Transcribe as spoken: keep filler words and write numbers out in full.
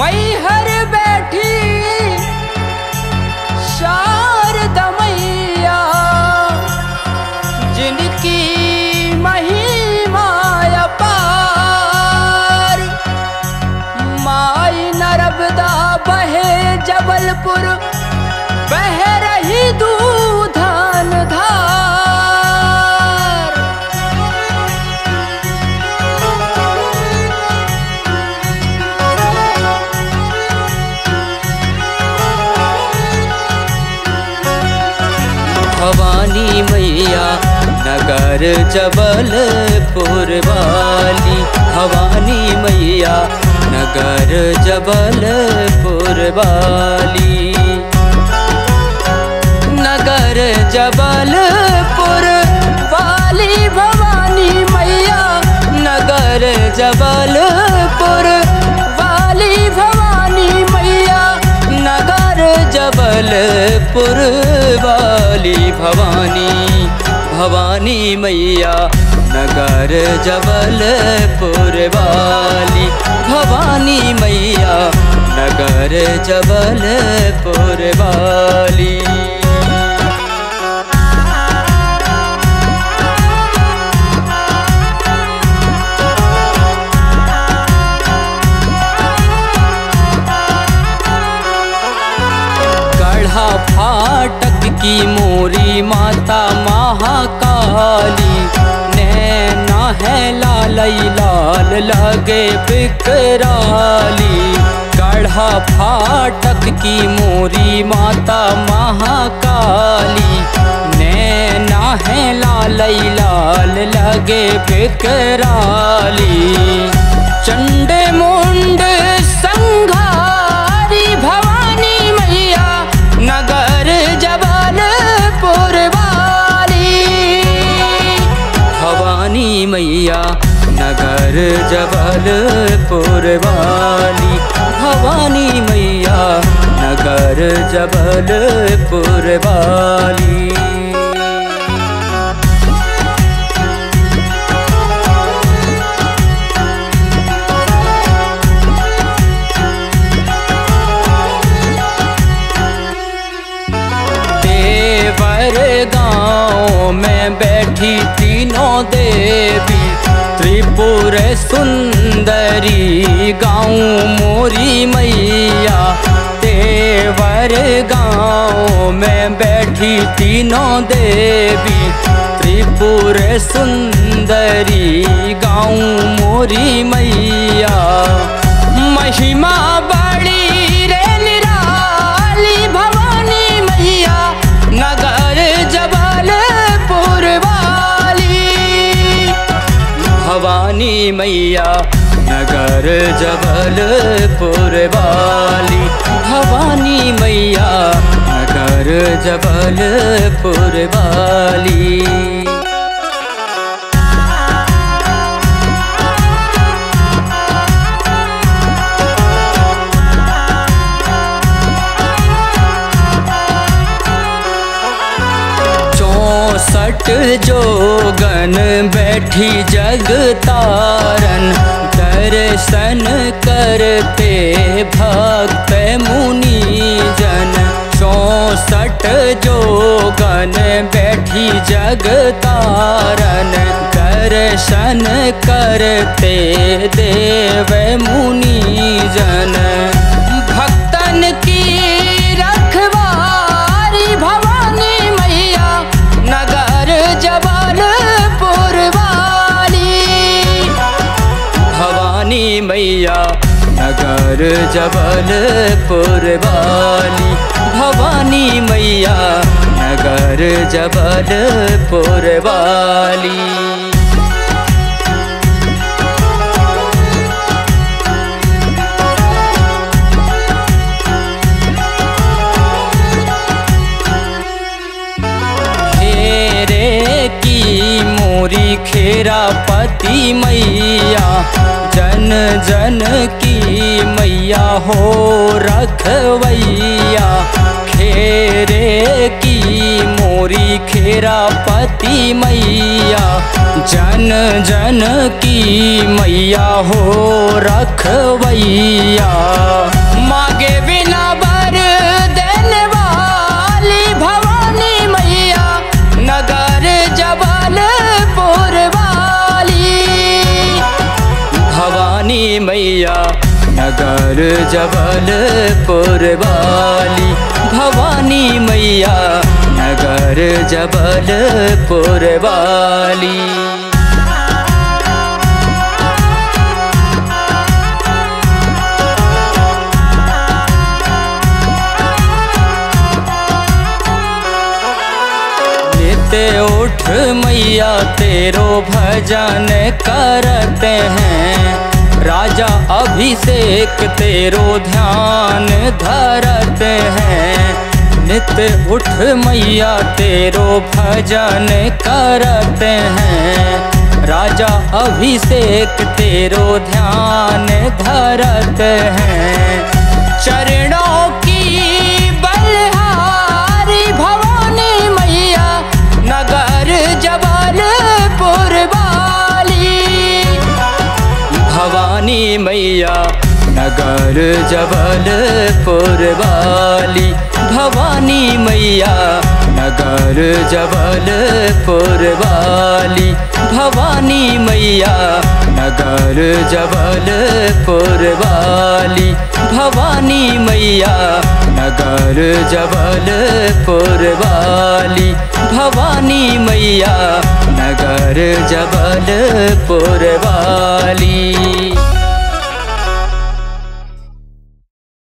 मैहर बैठी शारदा मैया जिनकी महिमा अपार, माई नर्मदा बहे जबलपुर बह रही दूधान धार। भवानी मैया नगर जबलपुर वाली, भवानी मैया नगर जबलपुर वाली, नगर जबलपुर वाली भवानी मैया, नगर जबलपुर वाली भवानी मैया, नगर जबलपुर वाली भवानी। भवानी मैया नगर जबलपुर वाली, भवानी मैया नगर जबलपुर वाली। फाटक की मोरी माता महाकाली, नैना है लालई लाल लगे बिकराली। गढ़ा फाटक की मोरी माता महाकाली, नैना है लालई लाल लगे बिकराली। चंडे मुंड संघारी भवानी मैया नगर जबलपुर वाली, भवानी मैया नगर जबलपुर वाली, भवानी मैया नगर जबलपुर वाली। गाँव में बैठी तीनों देवी त्रिपुर सुंदरी गाँव मोरी मैया, तेवर गाँव में बैठी तीनों देवी त्रिपुर सुंदरी गाँव मोरी मैया। महिमा बड़ी रे निराली भवानी मैया नगर जबलपुर वाली, भवानी मैया नगर जबलपुर वाली, भवानी मैया नगर जबलपुर वाली। जोगन बैठी जगतारन दर्शन करते भक्त मुनि जन, चौसठ जोगन बैठी जगतारन दर्शन करते देव मुनि जन। भक्तन की रखवारी भवानी मैया नगर जबलपुर वाली, भवानी मैया नगर जबलपुर वाली, भवानी मैया नगर जबलपुर वाली। मोरी खेरा पति मैया जन जन की मैया हो रखवैया, घेरे की मोरी खेरा पति मैया, जन जन की मैया हो रखवैया। मांगे बिना बर देने वाली भवानी मैया नगर जबलपुर वाली। भवानी मैया नगर जबलपुर वाली, भवानी मैया नगर जबलपुर वाली। ते उठ मैया तेरो भजन करते हैं, राजा अभिषेक तेरो ध्यान धरते हैं। नित्य उठ मैया तेरो भजन करते हैं, राजा अभिषेक तेरो ध्यान धरते हैं। चरणों की बलहारी भवानी मैया नगर जबलपुर वाली। भवानी मैया नगर जबलपुर वाली, भवानी मैया नगर जबलपुर वाली, भवानी मैया नगर जबलपुर वाली, भवानी मैया नगर जबलपुर वाली, भवानी मैया नगर जबलपुर वाली।